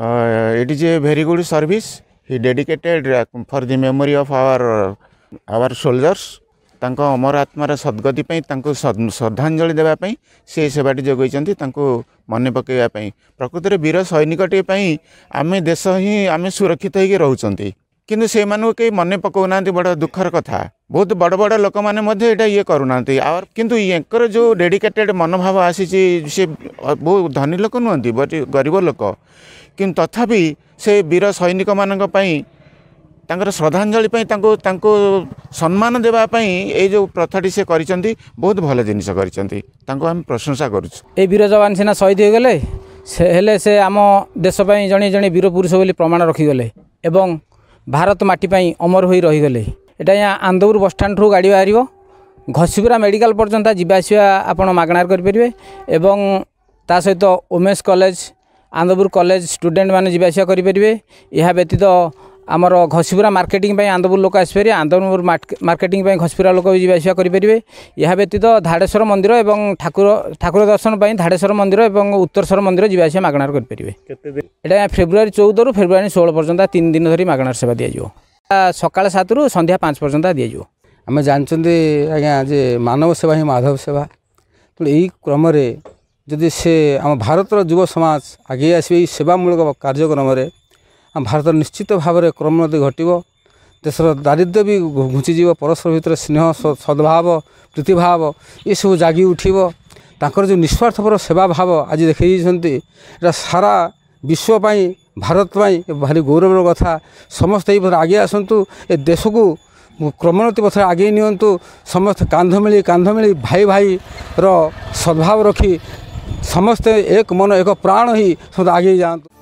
It is a very good service. He dedicated for the memory of our soldiers. तांको अमर आत्मार सद्गति पई तांको श्रद्धांजलि देबा पई से सेवाटी जगै छथि तांको मने पकेबा पई प्रकृत रे वीर सैनिकटे पई आमे देश ही आमे सुरक्षित होके रहउ छथि किंतु से मानु के मने पकोनांती बड दुखर कथा बहुत बड़ लोक माने मध्ये एटा ये करूनांती और किंतु एकर जो डेडिकेटेड मनोभाव आसी से बहुत धनी लोक नहंती बट गरीब लोक किंतु तथापि से वीर सैनिक मानन पई तांकर श्रद्धांजलि पई तांको तांको सम्मान देबा पई ए जो प्रथाटी से करिसंती बहुत भल जिनिस करिसंती तांको हम प्रशंसा करूछ। ए वीर जवान सेना शहीद हो गेले से हेले से आम देश पई जणी जणी वीर पुरुष बोली प्रमाण रखि गेले एवं भारत माटी पई अमर होई रहि गेले। एटा आनंदपुर बस स्टैंड रू गाड़ी बाहर घसीपुरा मेडिकल पर्यंत जीवासिया आपण मागणार कर परिबे एवं ता सहित Omesh college Anandpur college student माने जीवासिया कर परिबे। या व्यतीत आमर घसीपुरा मार्केटिंग आनंदपुर लोक आसपे आनंदपुर मार्केटिंग घसीपुरा लोक भी जीवासिया करेंगे। यह व्यतीत धाड़ेश्वर मंदिर एवं ठाकुर दर्शन पर धाड़ेश्वर मंदिर और उत्तरेश्वर मंदिर जीवासिया मागणार करेंगे। फेब्रुआरी 14 फेब्रुआरी 16 पर्यंत 3 दिन धरी मागणार सेवा दि जाए सका 7 संध्या 5 पर्यंत दि जाए। आम जानते आज्ञा जे मानव सेवा ही माधव सेवा तो यही क्रम जदि से आम भारतर युव समाज आगे आसवे सेवामूलक कार्यक्रम आम भारत निश्चित भाव में क्रमोन्नति घटो देशर दारिद्र्य भी घुंचीजी परस्पर भितर स्नेह सद्भाव प्रीतिभाव ये सब जगि उठर जो निस्वार्थपर सेवा भाव आज देखते सारा विश्वपाई भारतपाई भारी गौरवर कथा समस्त ये आगे आसतु ए देश को क्रमोन्नति पथर आगे निंतु समस्त कांध मिली भाई भाई सद्भाव रखी समस्ते एक मन एक प्राण ही समस्त आगे जातु।